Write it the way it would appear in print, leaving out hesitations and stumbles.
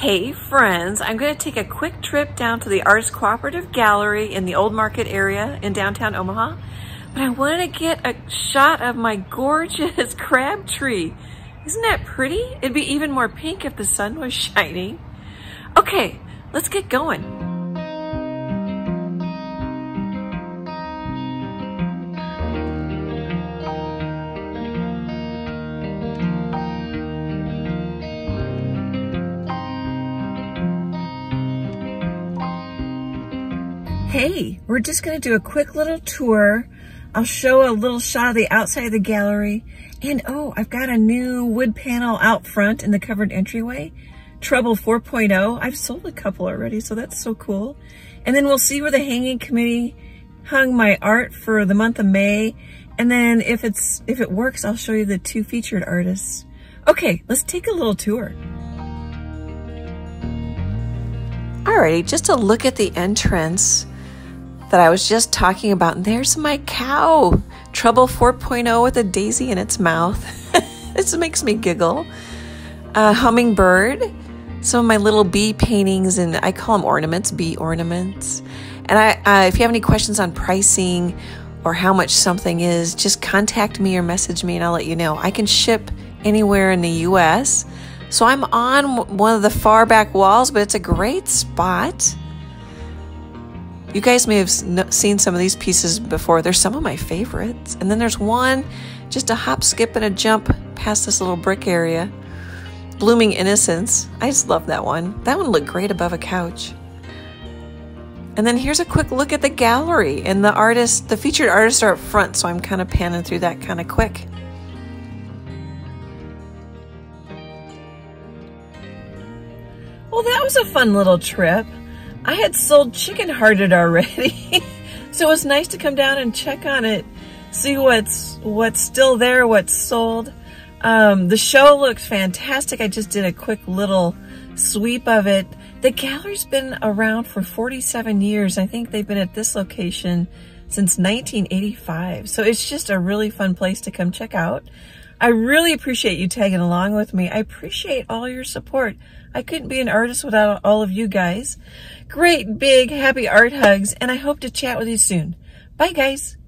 Hey friends, I'm going to take a quick trip down to the Arts Cooperative Gallery in the Old Market area in downtown Omaha, but I wanted to get a shot of my gorgeous crab tree. Isn't that pretty? It'd be even more pink if the sun was shining. Okay, let's get going. Hey, we're just going to do a quick little tour. I'll show a little shot of the outside of the gallery. And oh, I've got a new wood panel out front in the covered entryway, Trouble 4.0. I've sold a couple already, so that's so cool. And then we'll see where the hanging committee hung my art for the month of May. And then if it works, I'll show you the two featured artists. Okay, let's take a little tour. Alrighty, just a look at the entrance that I was just talking about. And there's my cow, Trouble 4.0 with a daisy in its mouth. This makes me giggle. A hummingbird, some of my little bee paintings, and I call them ornaments, bee ornaments. And if you have any questions on pricing or how much something is, just contact me or message me and I'll let you know. I can ship anywhere in the US. So I'm on one of the far back walls, but it's a great spot. You guys may have seen some of these pieces before. They're some of my favorites. And then there's one, just a hop, skip, and a jump past this little brick area. Blooming Innocence. I just love that one. That one looked great above a couch. And then here's a quick look at the gallery. And the artists, the featured artists are up front, so I'm kind of panning through that kind of quick. Well, that was a fun little trip. I had sold Chicken Hearted already, so it was nice to come down and check on it, see what's still there, what's sold. The show looked fantastic. I just did a quick little sweep of it. The gallery's been around for 47 years. I think they've been at this location since 1985, so it's just a really fun place to come check out. I really appreciate you tagging along with me. I appreciate all your support. I couldn't be an artist without all of you guys. Great big happy art hugs, and I hope to chat with you soon. Bye guys.